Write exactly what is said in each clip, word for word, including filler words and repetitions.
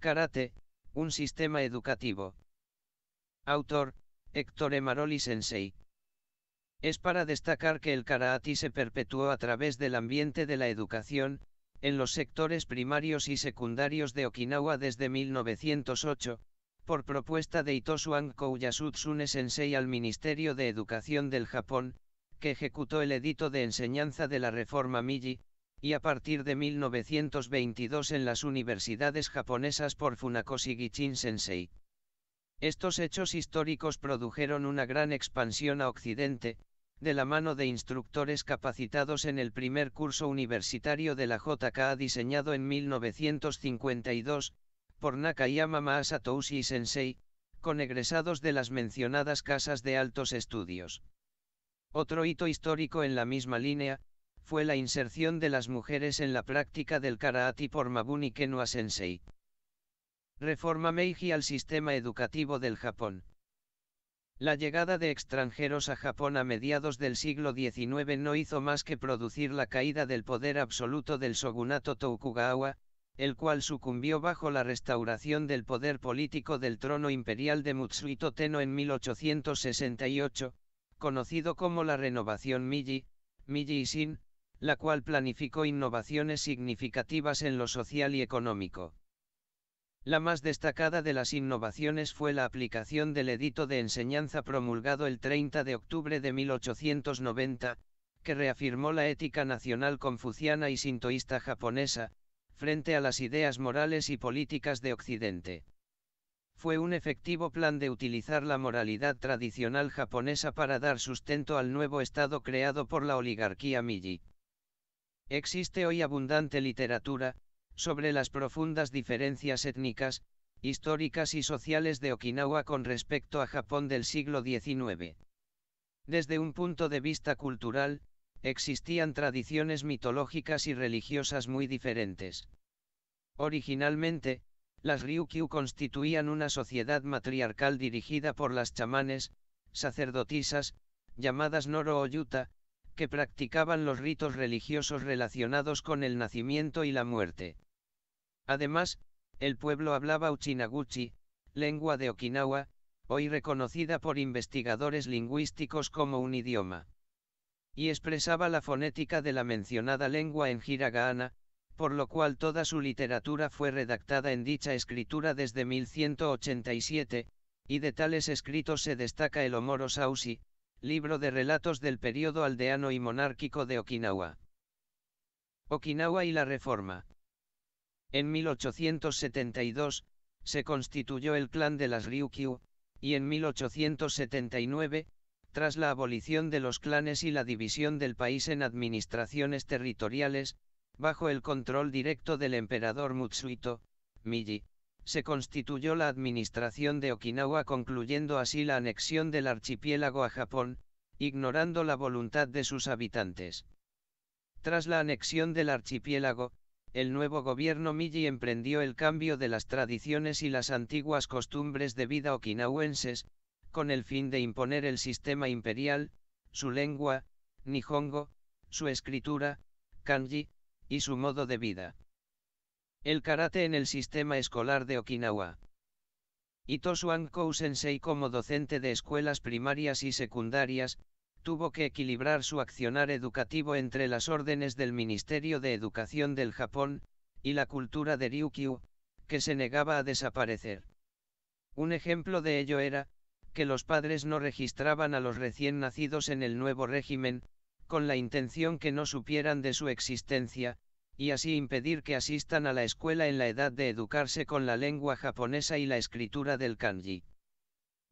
Karate, un sistema educativo. Autor, Héctor Emaroli Sensei. Es para destacar que el karate se perpetuó a través del ambiente de la educación, en los sectores primarios y secundarios de Okinawa desde mil novecientos ocho, por propuesta de Itosu Anko Yasutsune Sensei al Ministerio de Educación del Japón, que ejecutó el edito de enseñanza de la Reforma Meiji, y a partir de mil novecientos veintidós en las universidades japonesas por Funakoshi Gichin Sensei. Estos hechos históricos produjeron una gran expansión a Occidente, de la mano de instructores capacitados en el primer curso universitario de la J K A diseñado en mil novecientos cincuenta y dos, por Nakayama Masatoshi Sensei, con egresados de las mencionadas casas de altos estudios. Otro hito histórico en la misma línea, fue la inserción de las mujeres en la práctica del karate por Mabuni Kenwa Sensei. Reforma Meiji al sistema educativo del Japón. La llegada de extranjeros a Japón a mediados del siglo diecinueve no hizo más que producir la caída del poder absoluto del shogunato Tokugawa, el cual sucumbió bajo la restauración del poder político del trono imperial de Mutsuhito Tenno en mil ochocientos sesenta y ocho, conocido como la Renovación Meiji, Meiji-shin, la cual planificó innovaciones significativas en lo social y económico. La más destacada de las innovaciones fue la aplicación del edito de enseñanza promulgado el treinta de octubre de mil ochocientos noventa, que reafirmó la ética nacional confuciana y sintoísta japonesa, frente a las ideas morales y políticas de Occidente. Fue un efectivo plan de utilizar la moralidad tradicional japonesa para dar sustento al nuevo Estado creado por la oligarquía Meiji. Existe hoy abundante literatura sobre las profundas diferencias étnicas, históricas y sociales de Okinawa con respecto a Japón del siglo diecinueve. Desde un punto de vista cultural, existían tradiciones mitológicas y religiosas muy diferentes. Originalmente, las Ryukyu constituían una sociedad matriarcal dirigida por las chamanes, sacerdotisas, llamadas Noro Oyuta, que practicaban los ritos religiosos relacionados con el nacimiento y la muerte. Además, el pueblo hablaba Uchinaguchi, lengua de Okinawa, hoy reconocida por investigadores lingüísticos como un idioma. Y expresaba la fonética de la mencionada lengua en hiragana, por lo cual toda su literatura fue redactada en dicha escritura desde mil ciento ochenta y siete, y de tales escritos se destaca el Omoro Sausi, libro de relatos del periodo aldeano y monárquico de Okinawa. Okinawa y la Reforma. En mil ochocientos setenta y dos, se constituyó el clan de las Ryukyu, y en mil ochocientos setenta y nueve, tras la abolición de los clanes y la división del país en administraciones territoriales, bajo el control directo del emperador Mutsuhito, Meiji, se constituyó la administración de Okinawa, concluyendo así la anexión del archipiélago a Japón, ignorando la voluntad de sus habitantes. Tras la anexión del archipiélago, el nuevo gobierno Meiji emprendió el cambio de las tradiciones y las antiguas costumbres de vida okinawenses, con el fin de imponer el sistema imperial, su lengua, nihongo, su escritura, kanji, y su modo de vida. El karate en el sistema escolar de Okinawa. Itosu Anko Sensei, como docente de escuelas primarias y secundarias, tuvo que equilibrar su accionar educativo entre las órdenes del Ministerio de Educación del Japón, y la cultura de Ryukyu, que se negaba a desaparecer. Un ejemplo de ello era, que los padres no registraban a los recién nacidos en el nuevo régimen, con la intención que no supieran de su existencia, y así impedir que asistan a la escuela en la edad de educarse con la lengua japonesa y la escritura del kanji.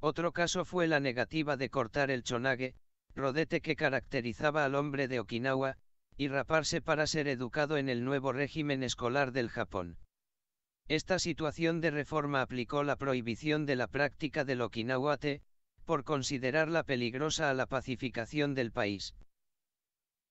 Otro caso fue la negativa de cortar el chonmage, rodete que caracterizaba al hombre de Okinawa, y raparse para ser educado en el nuevo régimen escolar del Japón. Esta situación de reforma aplicó la prohibición de la práctica del Okinawa-te, por considerarla peligrosa a la pacificación del país.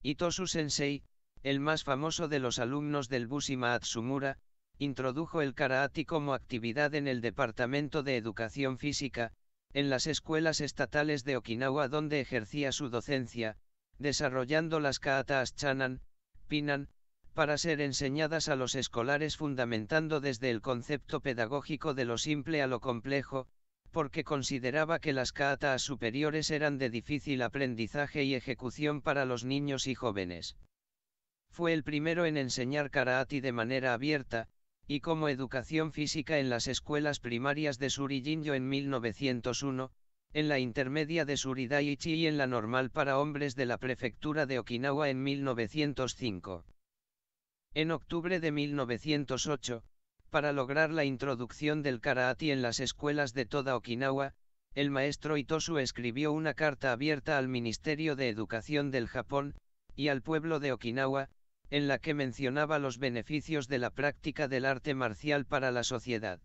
Itosu Sensei, el más famoso de los alumnos del Bushi Matsumura, introdujo el karate como actividad en el Departamento de Educación Física, en las escuelas estatales de Okinawa donde ejercía su docencia, desarrollando las kata aschanan, pinan, para ser enseñadas a los escolares fundamentando desde el concepto pedagógico de lo simple a lo complejo, porque consideraba que las kataas superiores eran de difícil aprendizaje y ejecución para los niños y jóvenes. Fue el primero en enseñar karate de manera abierta, y como educación física en las escuelas primarias de Shuri Jinjo en mil novecientos uno, en la intermedia de Shuri Daiichi y en la normal para hombres de la prefectura de Okinawa en mil novecientos cinco. En octubre de mil novecientos ocho, para lograr la introducción del karate en las escuelas de toda Okinawa, el maestro Itosu escribió una carta abierta al Ministerio de Educación del Japón, y al pueblo de Okinawa, en la que mencionaba los beneficios de la práctica del arte marcial para la sociedad.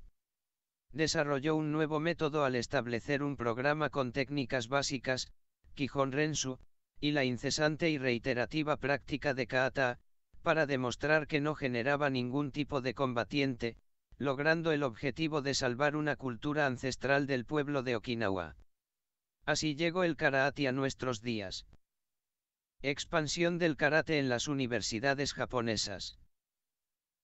Desarrolló un nuevo método al establecer un programa con técnicas básicas, Kihon Renshu, y la incesante y reiterativa práctica de kata, para demostrar que no generaba ningún tipo de combatiente, logrando el objetivo de salvar una cultura ancestral del pueblo de Okinawa. Así llegó el karate a nuestros días. Expansión del karate en las universidades japonesas.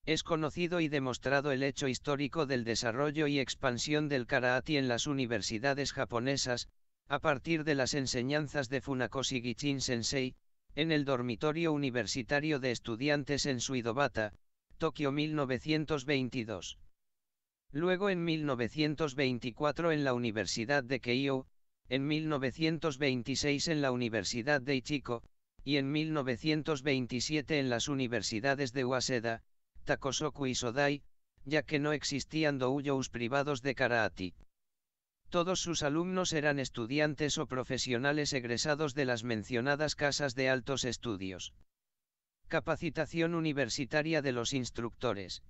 Es conocido y demostrado el hecho histórico del desarrollo y expansión del karate en las universidades japonesas, a partir de las enseñanzas de Funakoshi Gichin Sensei, en el dormitorio universitario de estudiantes en Suidobata, Tokio mil novecientos veintidós. Luego en mil novecientos veinticuatro en la Universidad de Keio, en mil novecientos veintiséis en la Universidad de Ichiko, y en mil novecientos veintisiete en las universidades de Waseda, Takosoku y Sodai, ya que no existían doujous privados de karate. Todos sus alumnos eran estudiantes o profesionales egresados de las mencionadas casas de altos estudios. Capacitación universitaria de los instructores.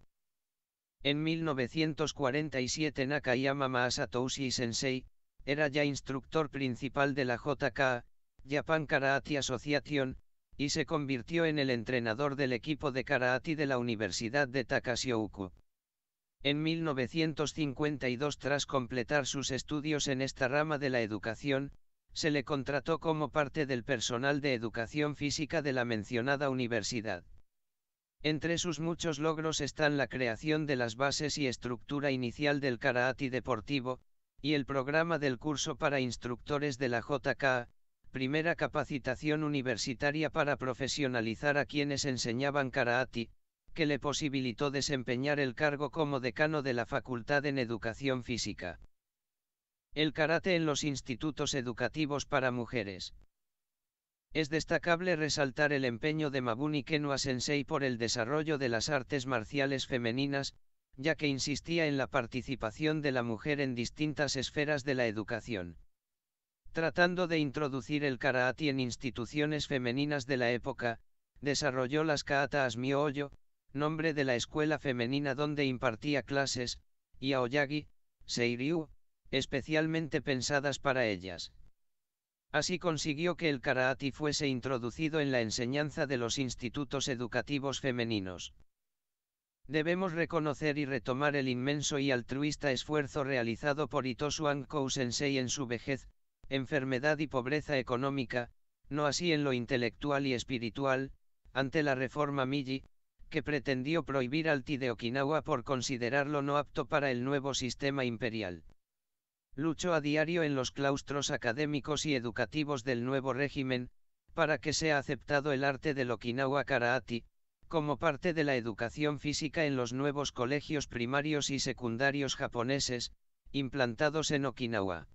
En mil novecientos cuarenta y siete Nakayama Masatoshi Sensei era ya instructor principal de la J K A, Japan Karate Association, y se convirtió en el entrenador del equipo de karate de la Universidad de Takashioku. En mil novecientos cincuenta y dos, tras completar sus estudios en esta rama de la educación, se le contrató como parte del personal de educación física de la mencionada universidad. Entre sus muchos logros están la creación de las bases y estructura inicial del karate deportivo, y el programa del curso para instructores de la J K A, primera capacitación universitaria para profesionalizar a quienes enseñaban karate, que le posibilitó desempeñar el cargo como decano de la Facultad en Educación Física. El karate en los institutos educativos para mujeres. Es destacable resaltar el empeño de Mabuni Kenwa Sensei por el desarrollo de las artes marciales femeninas, ya que insistía en la participación de la mujer en distintas esferas de la educación. Tratando de introducir el karate en instituciones femeninas de la época, desarrolló las kata Asmyoho, nombre de la escuela femenina donde impartía clases, y aoyagi, seiryu, especialmente pensadas para ellas. Así consiguió que el karate fuese introducido en la enseñanza de los institutos educativos femeninos. Debemos reconocer y retomar el inmenso y altruista esfuerzo realizado por Itosu Anko Sensei en su vejez, enfermedad y pobreza económica, no así en lo intelectual y espiritual, ante la reforma Meiji, que pretendió prohibir al Tea de Okinawa por considerarlo no apto para el nuevo sistema imperial. Luchó a diario en los claustros académicos y educativos del nuevo régimen, para que sea aceptado el arte del Okinawa Karate, como parte de la educación física en los nuevos colegios primarios y secundarios japoneses, implantados en Okinawa.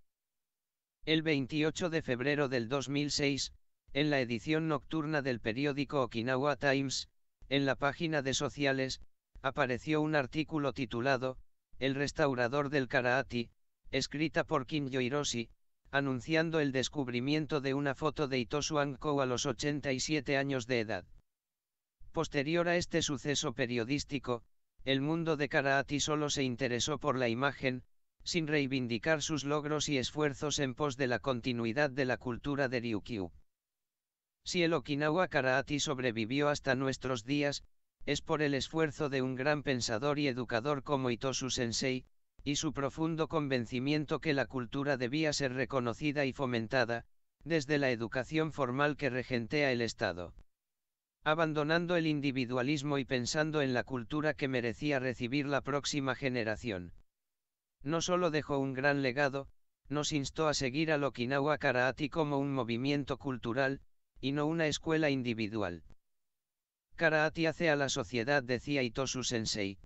El veintiocho de febrero del dos mil seis, en la edición nocturna del periódico Okinawa Times, en la página de sociales, apareció un artículo titulado, El restaurador del karate, escrita por Kinjo Hiroshi, anunciando el descubrimiento de una foto de Itosu Anko a los ochenta y siete años de edad. Posterior a este suceso periodístico, el mundo de karate solo se interesó por la imagen, sin reivindicar sus logros y esfuerzos en pos de la continuidad de la cultura de Ryukyu. Si el Okinawa Karate sobrevivió hasta nuestros días, es por el esfuerzo de un gran pensador y educador como Itosu Sensei, y su profundo convencimiento que la cultura debía ser reconocida y fomentada, desde la educación formal que regentea el Estado. abandonando el individualismo y pensando en la cultura que merecía recibir la próxima generación. No solo dejó un gran legado, nos instó a seguir al Okinawa Karaati como un movimiento cultural, y no una escuela individual. Karaati hace a la sociedad, decía Itosu Sensei,